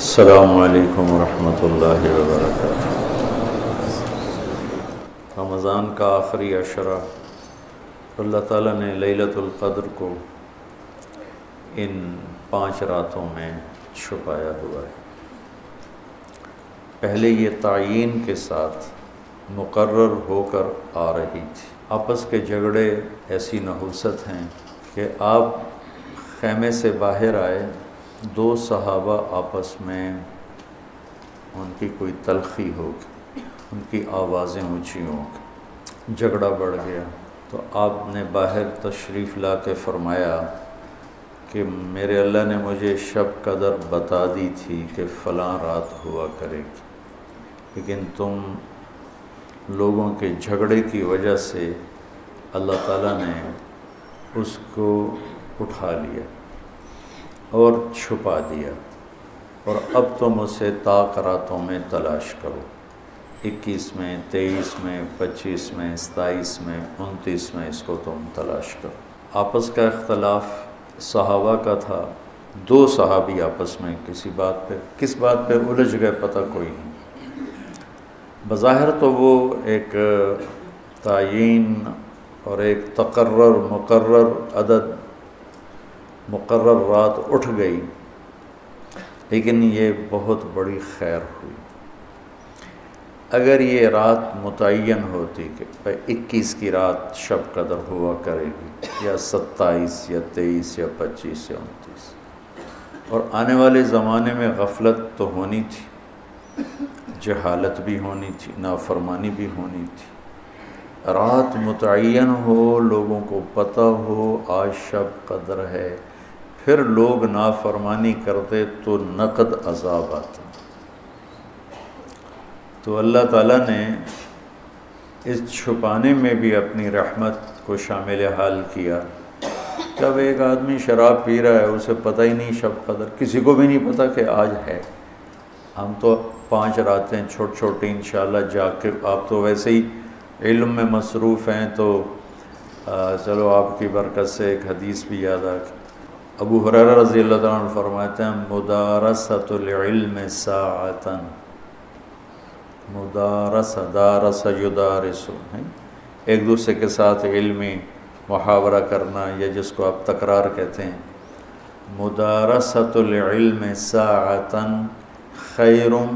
अस्सलाम वालेकुम रहमतुल्लाहि व बरकातहू। रमज़ान का आखिरी अशरा अल्लाह ताला ने लैलतुल क़द्र को इन 5 रातों में छुपाया हुआ है। पहले ये तायीन के साथ मुकर्रर होकर आ रही थी। आपस के झगड़े ऐसी नहुसत हैं कि आप ख़ैमे से बाहर आए, दो सहाबा आपस में उनकी कोई तलखी होगी, उनकी आवाज़ें ऊँची होंगी, झगड़ा बढ़ गया। तो आपने बाहर तशरीफ़ ला के फरमाया कि मेरे अल्लाह ने मुझे शब कदर बता दी थी कि फ़लाँ रात हुआ करेगी, लेकिन तुम लोगों के झगड़े की वजह से अल्लाह ताला ने उसको उठा लिया और छुपा दिया, और अब तुम उसे ताक रातों में तलाश करो। 21 में, 23 में, 25 में, 27 में, 29 में इसको तुम तलाश करो। आपस का इख्तलाफ सहाबा का था। दो सहाबी आपस में किस बात पे उलझ गए पता कोई नहीं। बज़ाहिर तो वो एक तायीन और एक तकर्रर मुकर्रर अदद मुकर्रर रात उठ गई, लेकिन ये बहुत बड़ी खैर हुई। अगर ये रात मुतय्यन होती कि 21 की रात शब कदर हुआ करेगी, या 27 या 23 या 25 या 29, और आने वाले ज़माने में गफलत तो होनी थी, जहालत भी होनी थी, नाफरमानी भी होनी थी। रात मुतय्यन हो, लोगों को पता हो आज शब कदर है, फिर लोग नाफरमानी करते तो नकद अजाब आता। तो अल्लाह ताला ने इस छुपाने में भी अपनी रहमत को शामिल हाल किया। जब एक आदमी शराब पी रहा है, उसे पता ही नहीं शब कदर, किसी को भी नहीं पता कि आज है। हम तो 5 रातें छोटी इंशाल्लाह जाके, आप तो वैसे ही इल्म में मसरूफ़ हैं, तो चलो आपकी बरकत से एक हदीस भी याद आ गई। अबू हुरैरा रज़ी अल्लाह ताला अन्हु फरमाते हैं, मुदारसतुल इल्म साअतन, मुदारसा दारस युदारिसु, एक दूसरे के साथ इल्मी मुहावरा करना, या जिसको आप तकरार कहते हैं। मुदारसतुल इल्म साअतन खैरुम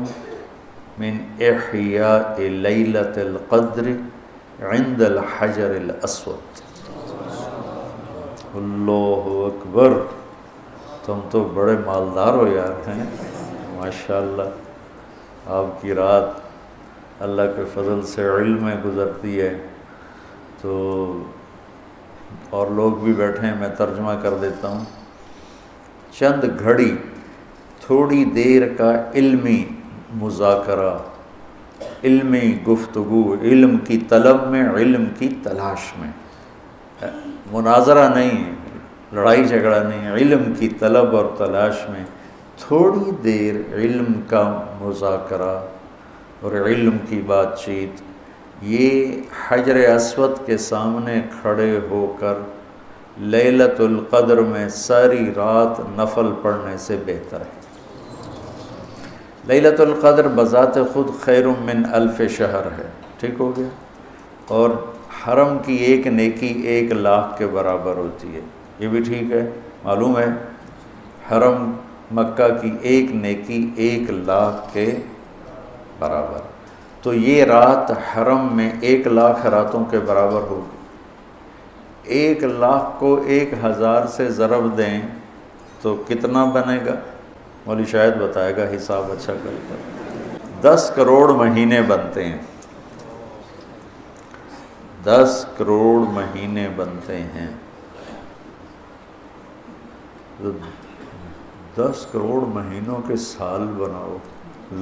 मिन इह्याए लैलतिल क़द्र इंदल हजरिल अस्वद। अल्लाहु अकबर, तुम तो बड़े मालदार हो यार, हैं माशाल्लाह। आपकी रात अल्लाह के फजल से इल्म में गुज़रती है। तो और लोग भी बैठे हैं, मैं तर्जमा कर देता हूँ। चंद घड़ी, थोड़ी देर का इल्मी मुज़ाकरा, इल्मी गुफ्तगू, इल्म की तलब में, इल्म की तलाश में। मुनाजरा नहीं है, लड़ाई झगड़ा नहीं है, इल्म की तलब और तलाश में थोड़ी देर इल्म का मुज़ाकरा और इल्म की बातचीत। ये हजर अस्वद के सामने खड़े होकर लैलतुल क़द्र में सारी रात नफल पढ़ने से बेहतर है। लैलतुल क़द्र बज़ात ख़ुद खैरुम मिन अल्फ़ शहर है, ठीक हो गया। और हरम की एक नेकी 1 लाख के बराबर होती है, ये भी ठीक है। मालूम है हरम मक्का की एक नेकी 1 लाख के बराबर। तो ये रात हरम में 1 लाख रातों के बराबर होगी। 1 लाख को 1000 से ज़रब दें तो कितना बनेगा? मौली शायद बताएगा, हिसाब अच्छा कर। 10 करोड़ महीने बनते हैं, 10 करोड़ महीने बनते हैं। तो 10 करोड़ महीनों के साल बनाओ,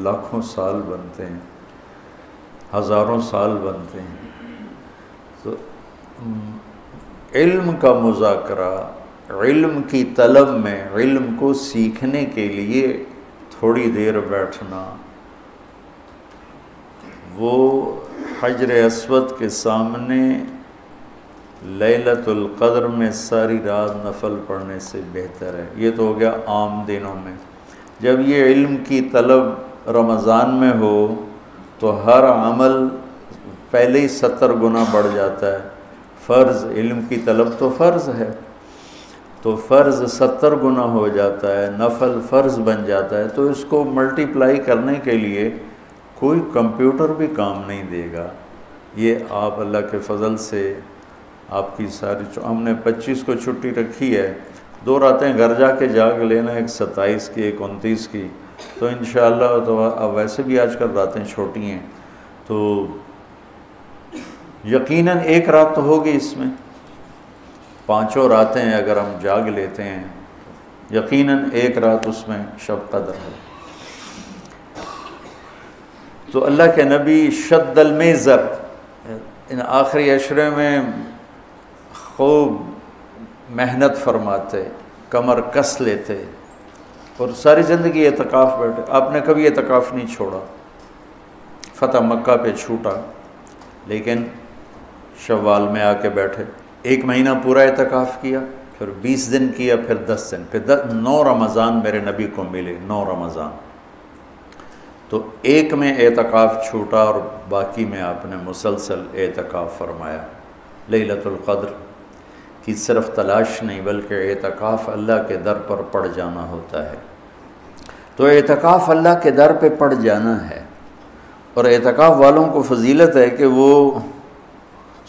लाखों साल बनते हैं, हज़ारों साल बनते हैं। तो इल्म का मुज़ाकरा, इल्म की तलब में, इल्म को सीखने के लिए थोड़ी देर बैठना, वो हजर अस्वद के सामने लैलतुल क़द्र में सारी रात नफल पढ़ने से बेहतर है। ये तो हो गया आम दिनों में। जब ये इल्म की तलब रमज़ान में हो तो हर अमल पहले ही 70 गुना बढ़ जाता है। फ़र्ज़ इल्म की तलब तो फ़र्ज़ है, तो फ़र्ज़ 70 गुना हो जाता है, नफल फ़र्ज़ बन जाता है। तो इसको मल्टीप्लाई करने के लिए कोई कंप्यूटर भी काम नहीं देगा। ये आप अल्लाह के फजल से आपकी सारी, हमने 25 को छुट्टी रखी है, 2 रातें घर जाके जाग लेना, एक 27 की एक 29 की, तो इंशाअल्लाह। तो अब वैसे भी आजकल रातें छोटी हैं, तो यकीनन एक रात तो होगी इसमें। 5 रातें अगर हम जाग लेते हैं, यकीनन एक रात उसमें शब कदर है। तो अल्लाह के नबी शद्दल मेज़र इन आखिरी अशरे में खूब मेहनत फरमाते, कमर कस लेते और सारी ज़िंदगी एतकाफ़ बैठे। आपने कभी एतकाफ़ नहीं छोड़ा। फ़तह मक्का पे छूटा, लेकिन शव्वाल में आके बैठे, 1 महीना पूरा एतकाफ़ किया, फिर 20 दिन किया, फिर 10 दिन, फिर 9 रमज़ान मेरे नबी को मिले, 9 रमज़ान। तो 1 में एतकाफ़ छूटा और बाकी में आपने मुसलसल एतकाफ़ फरमाया। लैलतुल क़द्र कि सिर्फ़ तलाश नहीं बल्कि एतकाफ़ अल्लाह के दर पर पड़ जाना होता है। तो एतकाफ़ अल्लाह के दर पे पड़ जाना है, और एतकाफ़ वालों को फजीलत है कि वो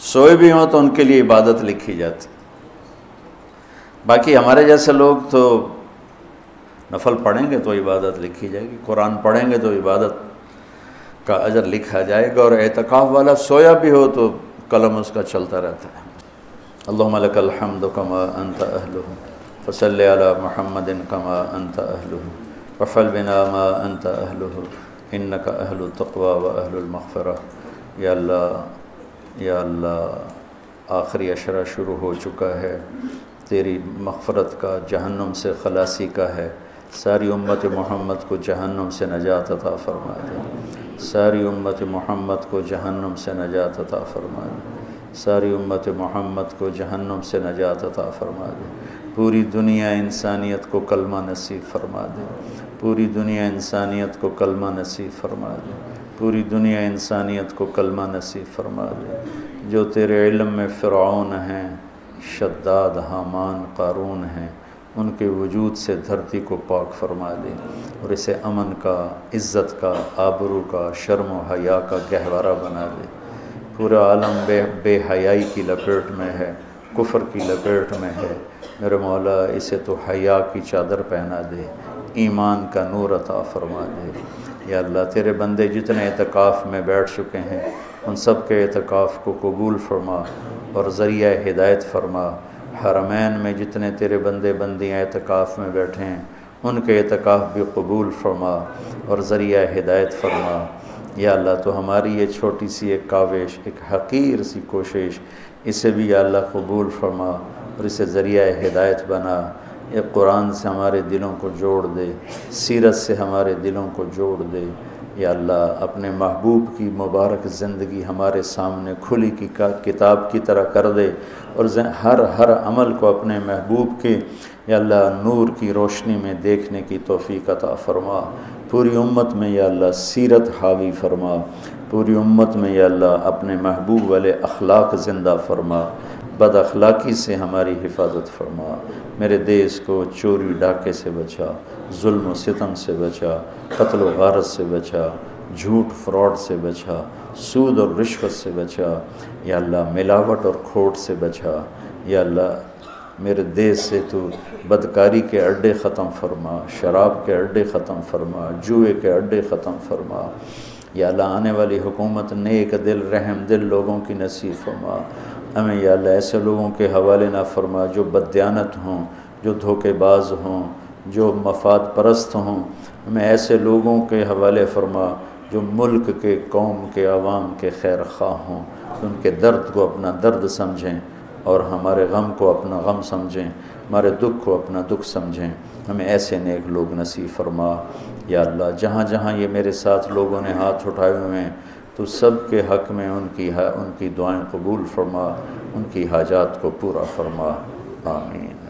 सोए भी हों तो उनके लिए इबादत लिखी जाती। बाकी हमारे जैसे लोग तो नफल पढ़ेंगे तो इबादत लिखी जाएगी, कुरान पढ़ेंगे तो इबादत का अजर लिखा जाएगा, और एतकाफ़ वाला सोया भी हो तो कलम उसका चलता रहता है। अल्लाहुम्मा लकल हम्दु कमा अंता अहलुहु फसल्लि अला मुहम्मदिन कमा अंता अहलुहु वफल बिना मा अंता अहलुहु इन्नका अहलुत तक़्वा व अहलुल मग़फ़िरा। या अल्लाह, या अल्लाह, आखिरी अशरा शुरू हो चुका है, तेरी मग़फ़रत का, जहन्नम से खलासी का है। सारी उम्मत मोहम्मद को जहन्नम से नजात अता फ़रमा दे, सारी उम्मत मोहम्मद को जहन्नम से नजात अता फ़रमा दे, सारी उम्मत मोहम्मद को जहन्नम से नजात अता फ़रमा दे। पूरी दुनिया इंसानियत को कलमा नसीब फरमा दे, पूरी दुनिया इंसानियत को कलमा नसीब फरमा दे, पूरी दुनिया इंसानियत को कलमा नसीब फरमा दे। जो तेरे इल्म में फ़िरौन हैं, शद्दाद, हामान, क़ारून हैं, उनके वजूद से धरती को पाक फरमा दे, और इसे अमन का, इज़्ज़त का, आबरू का, शर्म व हया का गहवारा बना दे। पूरा आलम बेहयाई की लपेट में है, कुफ़र की लपेट में है, मेरे मौला इसे तो हया की चादर पहना दे, ईमान का नूर अता फ़रमा दे। या अल्लाह, तेरे बंदे जितने एतकाफ़ में बैठ चुके हैं उन सब के एतकाफ़ को कबूल फरमा और ज़रिया हिदायत फरमा। हरमैन में जितने तेरे बंदे बंदियाँ एतकाफ़ में बैठे हैं उनके एतकाफ़ भी कबूल फरमा और ज़रिया हिदायत फरमा। या अल्लाह, तो हमारी ये छोटी सी एक काविश, एक हकीर सी कोशिश, इसे भी या अल्लाह कबूल फरमा और इसे ज़रिया हिदायत बना। ये कुरान से हमारे दिलों को जोड़ दे, सीरत से हमारे दिलों को जोड़ दे। या अल्लाह, अपने महबूब की मुबारक ज़िंदगी हमारे सामने खुली की किताब की तरह कर दे, और हर अमल को अपने महबूब के या अल्लाह नूर की रोशनी में देखने की तौफ़ीक़ अता फ़रमा। पूरी उम्मत में या अल्लाह सीरत हावी फरमा, पूरी उम्मत में या अल्लाह अपने महबूब वाले अखलाक ज़िंदा फरमा, बद अखलाक़ी से हमारी हिफाजत फरमा। मेरे देश को चोरी डाके से बचा, जुल्म व सितम से बचा, कत्ल व गारत से बचा, झूठ फ्रॉड से बचा, सूद और रिश्वत से बचा, या अल्लाह मिलावट और खोट से बचा। या अल्लाह, मेरे देश से तो बदकारी के अड्डे ख़त्म फरमा, शराब के अड्डे ख़त्म फरमा, जुए के अड्डे ख़त्म फरमा। या अल्लाह, आने वाली हुकूमत नेक दिल, रहम दिल लोगों की नसीब फरमा। हमें या अल्लाह ऐसे लोगों के हवाले ना फरमा जो बदयानत हों, जो धोखेबाज हों, जो मफाद परस्त हों। हमें ऐसे लोगों के हवाले फरमा जो मुल्क के, कौम के, आवाम के खैर ख्वाह हों, उनके दर्द को अपना दर्द समझें और हमारे गम को अपना गम समझें, हमारे दुख को अपना दुख समझें। हमें ऐसे नेक लोग नसीब फरमा। या अल्लाह, जहाँ जहाँ ये मेरे साथ लोगों ने हाथ उठाए हुए हैं तो सब के हक़ में उनकी दुआएं कबूल फरमा, उनकी हाजात को पूरा फरमा। आमीन।